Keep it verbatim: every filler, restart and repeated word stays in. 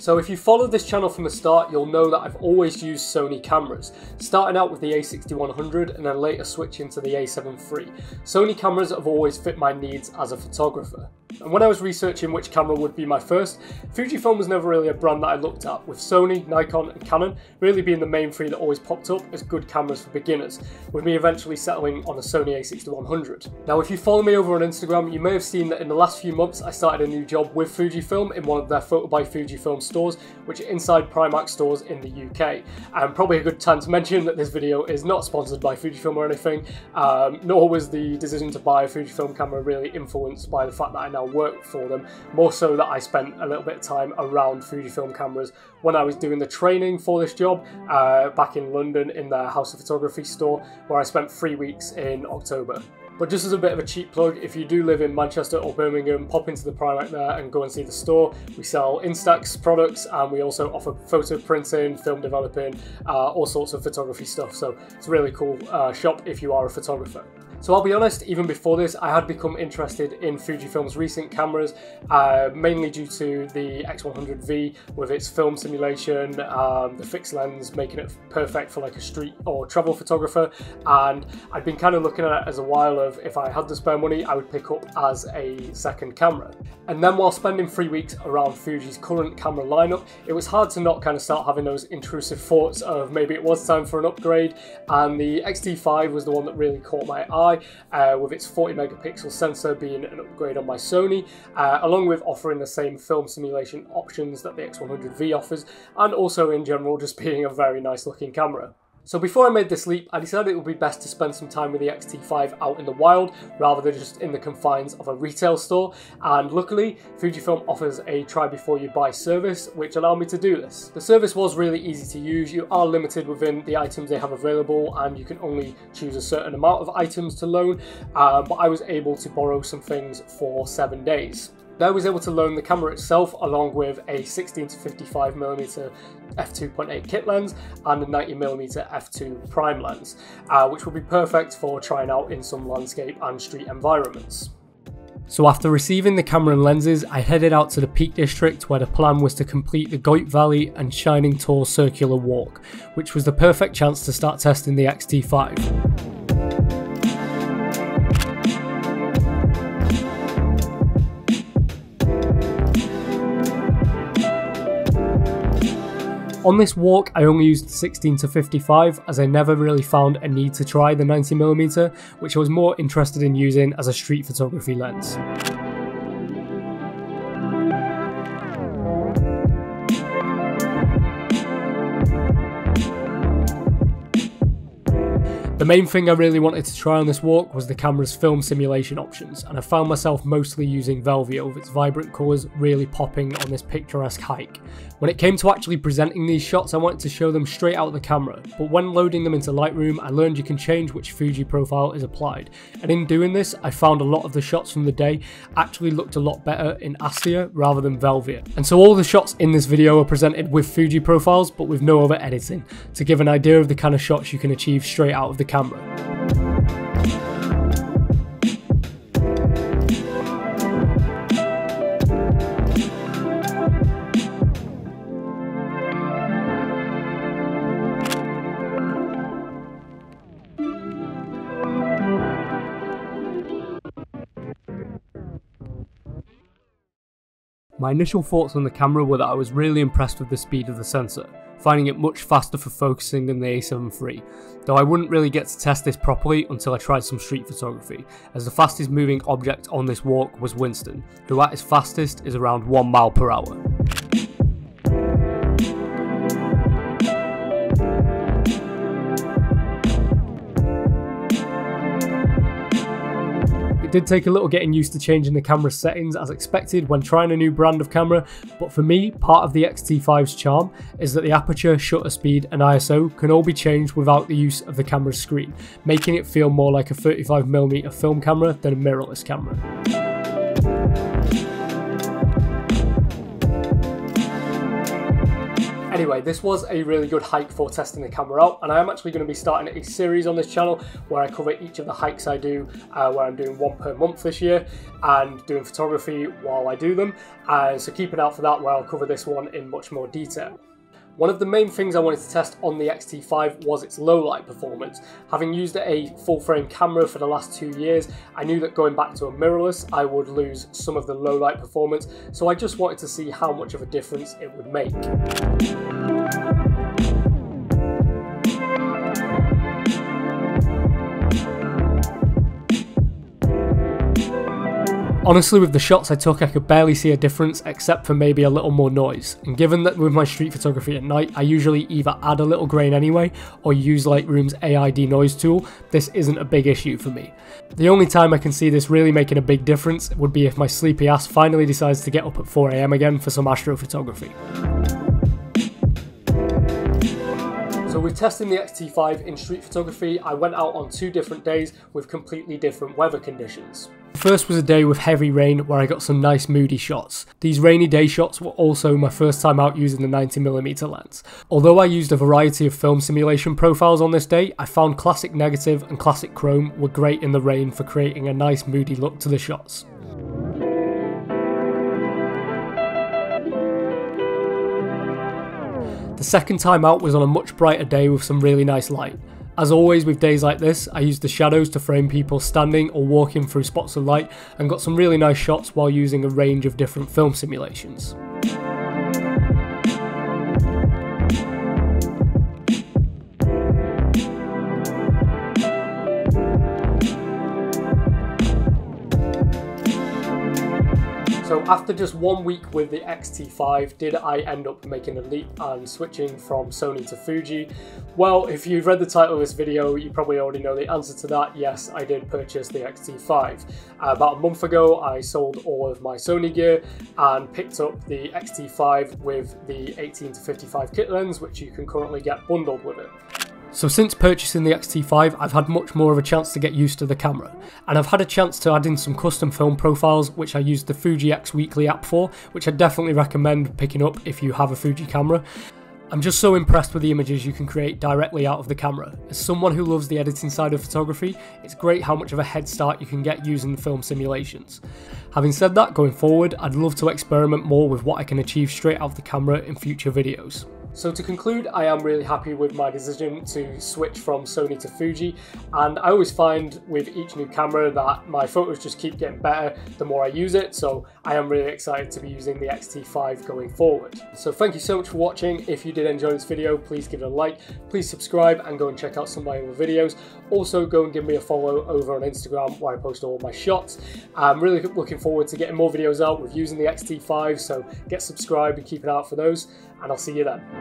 So if you follow this channel from the start, you'll know that I've always used Sony cameras, starting out with the A sixty-one hundred and then later switching to the A seven three. Sony cameras have always fit my needs as a photographer. And when I was researching which camera would be my first, Fujifilm was never really a brand that I looked at, with Sony, Nikon and Canon really being the main three that always popped up as good cameras for beginners, with me eventually settling on a Sony A sixty-one hundred. Now if you follow me over on Instagram, you may have seen that in the last few months I started a new job with Fujifilm in one of their Photo by Fujifilm stores, which are inside Primark stores in the U K. And probably a good time to mention that this video is not sponsored by Fujifilm or anything, um, nor was the decision to buy a Fujifilm camera really influenced by the fact that I now work for them, more so that I spent a little bit of time around Fujifilm cameras when I was doing the training for this job uh, back in London in their House of Photography store, where I spent three weeks in October. But just as a bit of a cheap plug, if you do live in Manchester or Birmingham, pop into the Primark there and go and see the store. We sell Instax products and we also offer photo printing, film developing, uh, all sorts of photography stuff. So it's a really cool uh, shop if you are a photographer. So I'll be honest, even before this, I had become interested in Fujifilm's recent cameras, uh, mainly due to the X one hundred V with its film simulation, um, the fixed lens, making it perfect for like a street or travel photographer. And I'd been kind of looking at it as a while of, if I had the spare money, I would pick up as a second camera. And then while spending three weeks around Fuji's current camera lineup, it was hard to not kind of start having those intrusive thoughts of maybe it was time for an upgrade. And the X T five was the one that really caught my eye. Uh, with its forty megapixel sensor being an upgrade on my Sony, uh, along with offering the same film simulation options that the X one hundred V offers, and also in general just being a very nice looking camera. So before I made this leap, I decided it would be best to spend some time with the X T five out in the wild rather than just in the confines of a retail store, and luckily Fujifilm offers a try before you buy service which allowed me to do this. The service was really easy to use. You are limited within the items they have available and you can only choose a certain amount of items to loan, uh, but I was able to borrow some things for seven days. I was able to loan the camera itself along with a sixteen to fifty-five millimeter f two point eight kit lens and a ninety millimeter f two prime lens, uh, which will be perfect for trying out in some landscape and street environments. So after receiving the camera and lenses, I headed out to the Peak District, where the plan was to complete the Goyt Valley and Shining Tor circular walk, which was the perfect chance to start testing the X T five. On this walk, I only used sixteen to fifty-five as I never really found a need to try the ninety millimeter, which I was more interested in using as a street photography lens. The main thing I really wanted to try on this walk was the camera's film simulation options, and I found myself mostly using Velvia, with its vibrant colours really popping on this picturesque hike. When it came to actually presenting these shots, I wanted to show them straight out of the camera, but when loading them into Lightroom, I learned you can change which Fuji profile is applied, and in doing this, I found a lot of the shots from the day actually looked a lot better in Astia rather than Velvia. And so all the shots in this video are presented with Fuji profiles, but with no other editing, to give an idea of the kind of shots you can achieve straight out of the camera. My initial thoughts on the camera were that I was really impressed with the speed of the sensor, finding it much faster for focusing than the A seven three, though I wouldn't really get to test this properly until I tried some street photography, as the fastest moving object on this walk was Winston, who at his fastest is around one mile per hour. It did take a little getting used to changing the camera settings as expected when trying a new brand of camera, but for me, part of the X T five's charm is that the aperture, shutter speed and I S O can all be changed without the use of the camera's screen, making it feel more like a thirty-five millimeter film camera than a mirrorless camera. Anyway, this was a really good hike for testing the camera out, and I am actually going to be starting a series on this channel where I cover each of the hikes I do, uh, where I'm doing one per month this year and doing photography while I do them, uh, so keep an eye out for that where I'll cover this one in much more detail. One of the main things I wanted to test on the X T five was its low light performance. Having used a full frame camera for the last two years, I knew that going back to a mirrorless, I would lose some of the low light performance, so I just wanted to see how much of a difference it would make. Honestly, with the shots I took, I could barely see a difference except for maybe a little more noise, and given that with my street photography at night I usually either add a little grain anyway or use Lightroom's A I D noise tool, this isn't a big issue for me. The only time I can see this really making a big difference would be if my sleepy ass finally decides to get up at four A M again for some astrophotography. So with testing the X T five in street photography, I went out on two different days with completely different weather conditions. The first was a day with heavy rain where I got some nice moody shots. These rainy day shots were also my first time out using the ninety millimeter lens. Although I used a variety of film simulation profiles on this day, I found Classic Negative and Classic Chrome were great in the rain for creating a nice moody look to the shots. The second time out was on a much brighter day with some really nice light. As always with days like this, I used the shadows to frame people standing or walking through spots of light and got some really nice shots while using a range of different film simulations. So after just one week with the X T five, did I end up making a leap and switching from Sony to Fuji? Well, if you've read the title of this video, you probably already know the answer to that. Yes, I did purchase the X T five. Uh, about a month ago, I sold all of my Sony gear and picked up the X T five with the eighteen to fifty-five kit lens, which you can currently get bundled with it. So since purchasing the X T five, I've had much more of a chance to get used to the camera, and I've had a chance to add in some custom film profiles which I used the Fuji X Weekly app for, which I definitely recommend picking up if you have a Fuji camera. I'm just so impressed with the images you can create directly out of the camera. As someone who loves the editing side of photography, it's great how much of a head start you can get using the film simulations. Having said that, going forward, I'd love to experiment more with what I can achieve straight out of the camera in future videos. So to conclude, I am really happy with my decision to switch from Sony to Fuji, and I always find with each new camera that my photos just keep getting better the more I use it, so I am really excited to be using the X T five going forward. So thank you so much for watching. If you did enjoy this video, please give it a like, please subscribe and go and check out some of my other videos. Also go and give me a follow over on Instagram where I post all my shots. I'm really looking forward to getting more videos out with using the X T five, so get subscribed and keep an eye out for those, and I'll see you then.